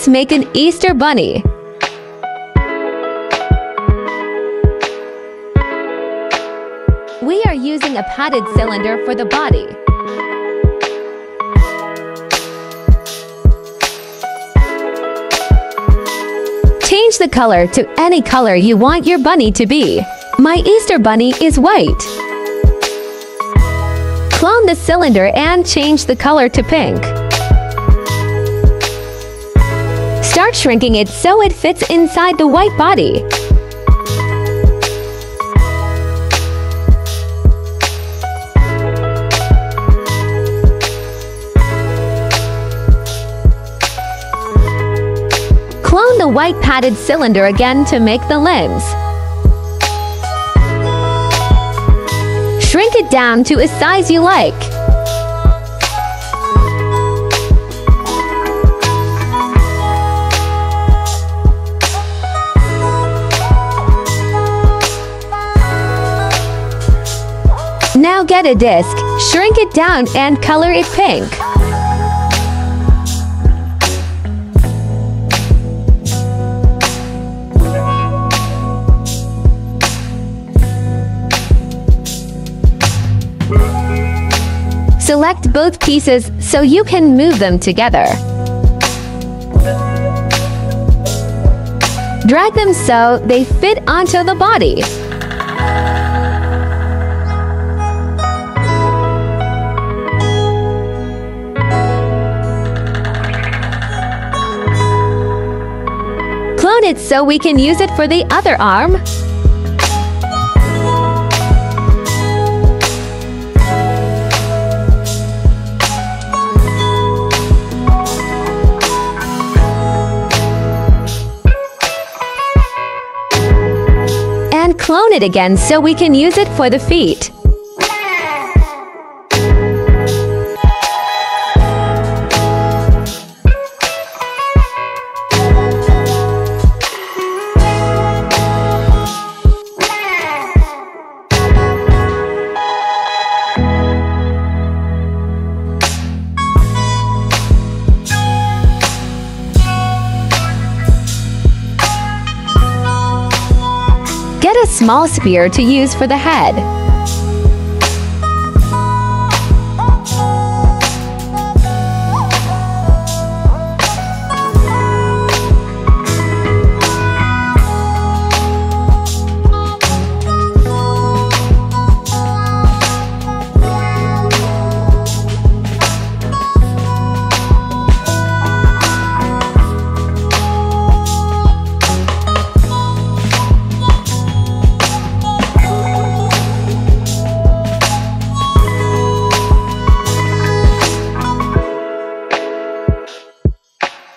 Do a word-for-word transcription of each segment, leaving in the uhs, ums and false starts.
Let's make an Easter bunny. We are using a padded cylinder for the body. Change the color to any color you want your bunny to be. My Easter bunny is white. Clone the cylinder and change the color to pink. Start shrinking it so it fits inside the white body. Clone the white padded cylinder again to make the limbs. Shrink it down to a size you like. Now get a disc, shrink it down and color it pink. Select both pieces so you can move them together. Drag them so they fit onto the body. Clone it so we can use it for the other arm. Clone it again so we can use it for the feet. Get a small spear to use for the head.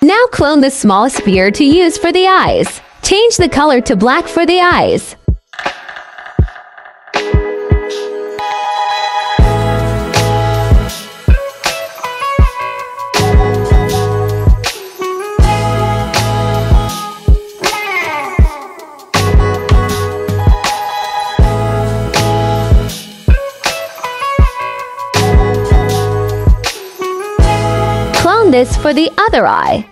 Now clone the small spear to use for the eyes. Change the color to black for the eyes. Clone this for the other eye.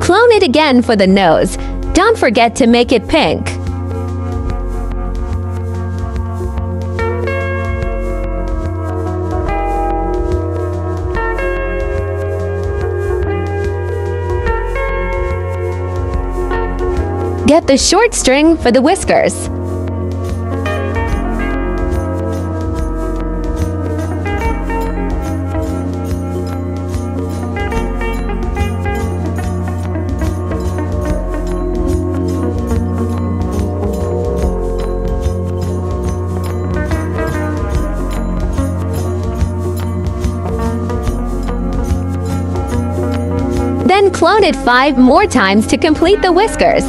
Clone it again for the nose. Don't forget to make it pink. Get the short string for the whiskers. Then clone it five more times to complete the whiskers.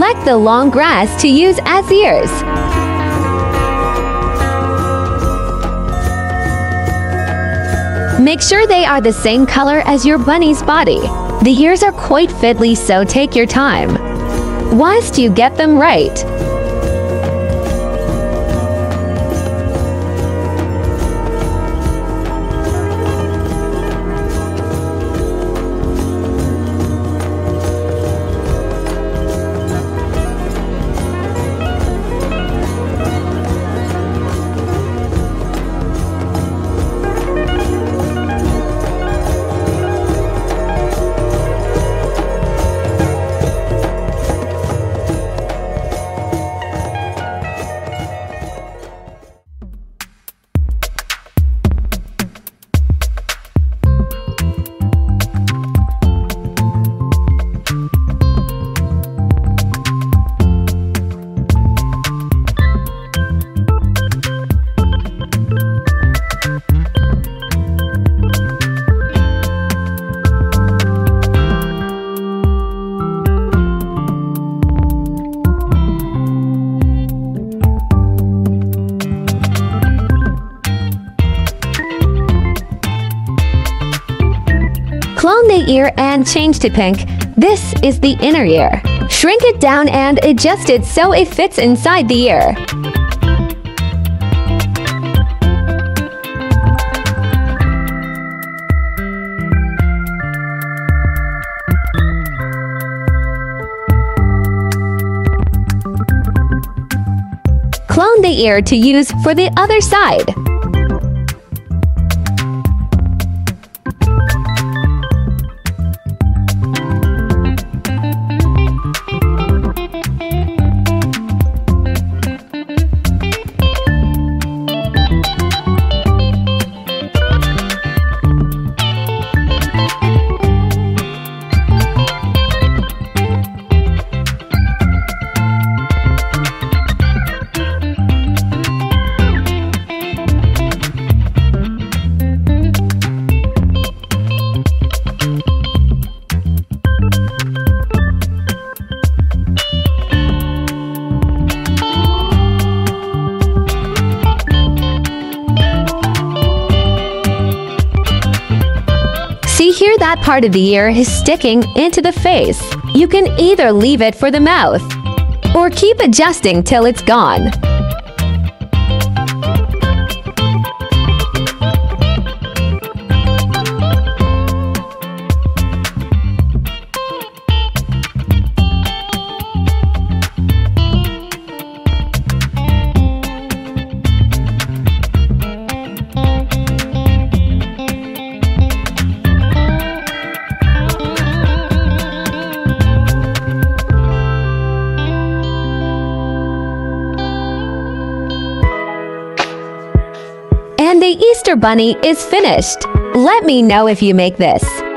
Select the long grass to use as ears. Make sure they are the same color as your bunny's body. The ears are quite fiddly, so take your time whilst you get them right. Clone the ear and change to pink. This is the inner ear. Shrink it down and adjust it so it fits inside the ear. Clone the ear to use for the other side. See here, that part of the ear is sticking into the face. You can either leave it for the mouth or keep adjusting till it's gone. And the Easter Bunny is finished. Let me know if you make this.